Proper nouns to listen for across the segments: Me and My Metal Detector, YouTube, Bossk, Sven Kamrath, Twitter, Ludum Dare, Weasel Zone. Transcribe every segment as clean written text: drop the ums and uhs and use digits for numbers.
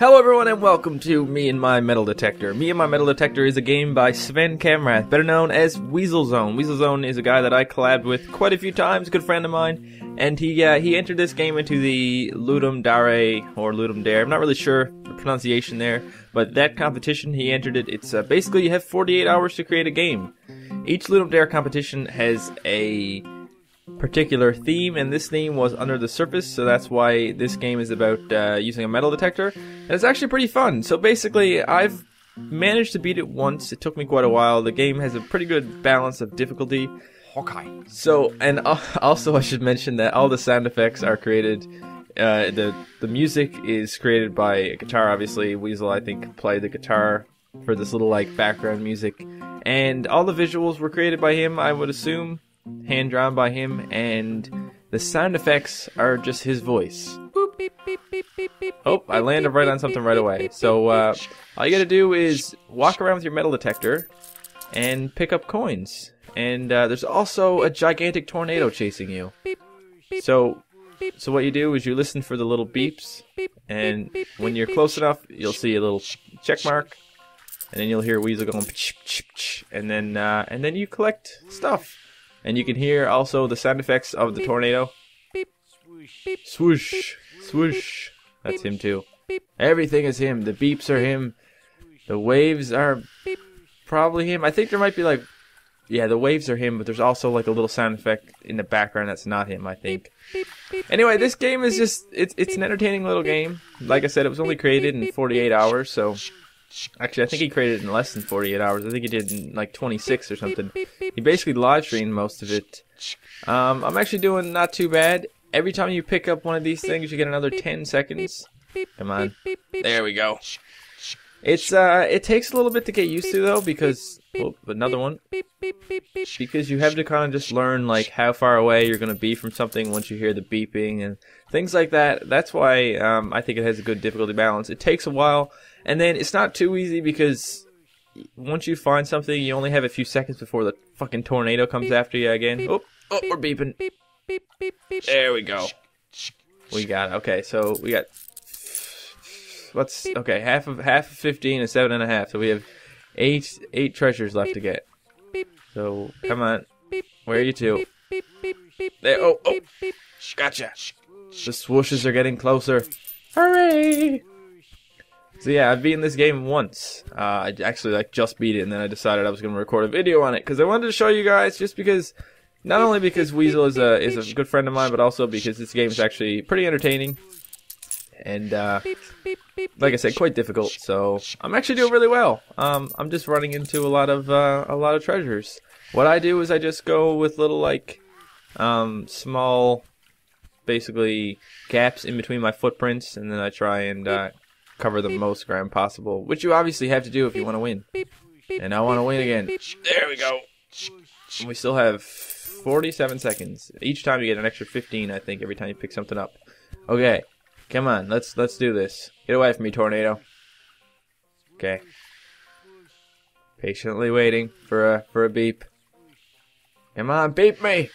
Hello everyone and welcome to Me and My Metal Detector. Me and My Metal Detector is a game by Sven Kamrath, better known as Weasel Zone. Weasel Zone is a guy that I collabed with quite a few times, a good friend of mine, and he entered this game into the Ludum Dare, or Ludum Dare, I'm not really sure the pronunciation there, but that competition, he entered it. It's basically you have 48 hours to create a game. Each Ludum Dare competition has a particular theme, and this theme was under the surface, so that's why this game is about using a metal detector, and it's actually pretty fun. So basically I've managed to beat it once. It took me quite a while. The game has a pretty good balance of difficulty. Hawkeye. So, and also I should mention that all the sound effects are created, the music is created by a guitar. Obviously Weasel, I think, played the guitar for this little like background music, and all the visuals were created by him, I would assume, hand-drawn by him, and the sound effects are just his voice. Oh, I landed right on something right away. So all you gotta do is walk around with your metal detector and pick up coins, and there's also a gigantic tornado chasing you. So what you do is you listen for the little beeps, and when you're close enough you'll see a little check mark, and then you'll hear Weasel going and then you collect stuff. And you can hear also the sound effects of the tornado. Swoosh, swoosh. That's him too. Everything is him. The beeps are him. The waves are probably him. I think there might be like, yeah, the waves are him, but there's also like a little sound effect in the background that's not him, I think. Anyway, this game is just, it's an entertaining little game. Like I said, it was only created in 48 hours, so... Actually, I think he created it in less than 48 hours. I think he did in like 26 or something. He basically live streamed most of it. I'm actually doing not too bad. Every time you pick up one of these things, you get another 10 seconds. Come on. There we go. It's it takes a little bit to get used to though, because another one. Because you have to kind of just learn like how far away you're gonna be from something once you hear the beeping and things like that. That's why I think it has a good difficulty balance. It takes a while. And then it's not too easy, because once you find something, you only have a few seconds before the fucking tornado comes after you again. Oh, we're beeping. There we go. We got it. Okay, so we got half of 15 is 7.5, so we have eight treasures left to get. So come on, where are you two? There. Oh, gotcha. The swooshes are getting closer. Hooray! So yeah, I've beaten this game once. I actually like just beat it, and then I decided I was going to record a video on it because I wanted to show you guys. Just because, not only because Weasel is a good friend of mine, but also because this game is actually pretty entertaining, and like I said, quite difficult. So I'm actually doing really well. I'm just running into a lot of treasures. What I do is I just go with little like small, basically gaps in between my footprints, and then I try and cover the most ground possible, which you obviously have to do if you want to win. And I want to win again. There we go. And we still have 47 seconds. Each time you get an extra 15, I think, every time you pick something up. Okay, come on, let's do this. Get away from me, tornado. Okay. Patiently waiting for a beep. Come on, beep me.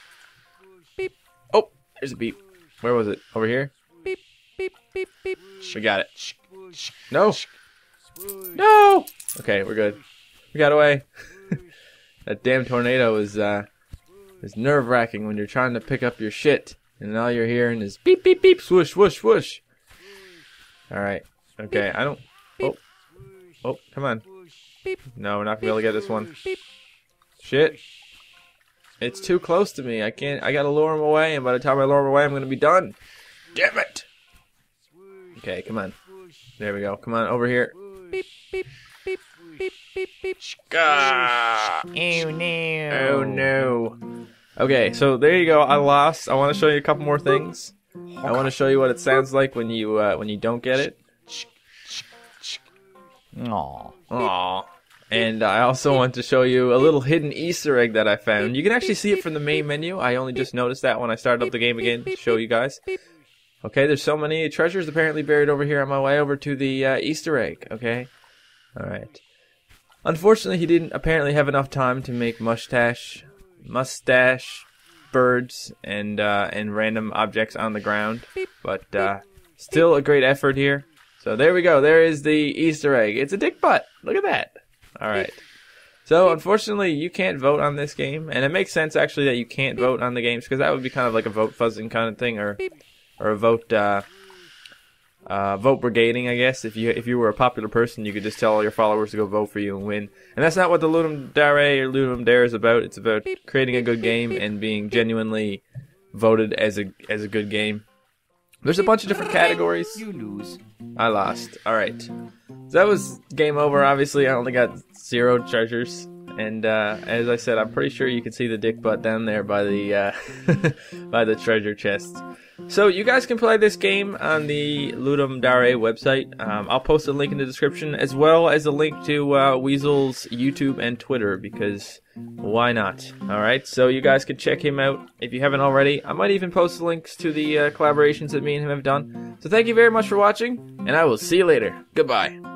Oh, there's a beep. Where was it? Over here. We got it. No! No! Okay, we're good. We got away. That damn tornado is nerve-wracking when you're trying to pick up your shit, and all you're hearing is beep, beep, beep, swoosh, swoosh, swoosh. Alright. Okay, I don't... Oh. Oh, come on. No, we're not going to be able to get this one. Shit. It's too close to me. I can't... I gotta lure him away, and by the time I lure him away, I'm gonna be done. Damn it! Okay, come on. There we go. Come on, over here. Beep, beep, beep, beep, beep, beep. Ah! Oh no. Oh no. Okay, so there you go. I lost. I want to show you a couple more things. I want to show you what it sounds like when you don't get it. Aww. Aww. And I also want to show you a little hidden Easter egg that I found. You can actually see it from the main menu. I only just noticed that when I started up the game again to show you guys. Okay, there's so many treasures apparently buried over here on my way over to the Easter egg, okay? Alright. Unfortunately, he didn't apparently have enough time to make mustache birds, and random objects on the ground. But still a great effort here. So there we go. There is the Easter egg. It's a dick butt. Look at that. All right. So unfortunately, you can't vote on this game, and it makes sense actually that you can't vote on the games because that would be kind of like a vote fuzzing kind of thing, or a vote brigading, I guess. If you were a popular person, you could just tell all your followers to go vote for you and win. And that's not what the Ludum Dare or Ludum Dare is about. It's about creating a good game and being genuinely voted as a good game. There's a bunch of different categories. You lose. I lost. All right. So that was game over. Obviously, I only got 0 treasures. And as I said, I'm pretty sure you can see the dick butt down there by the by the treasure chest. So you guys can play this game on the Ludum Dare website. I'll post a link in the description, as well as a link to Weasel's YouTube and Twitter, because why not? Alright, so you guys can check him out if you haven't already. I might even post links to the collaborations that me and him have done. So thank you very much for watching, and I will see you later. Goodbye.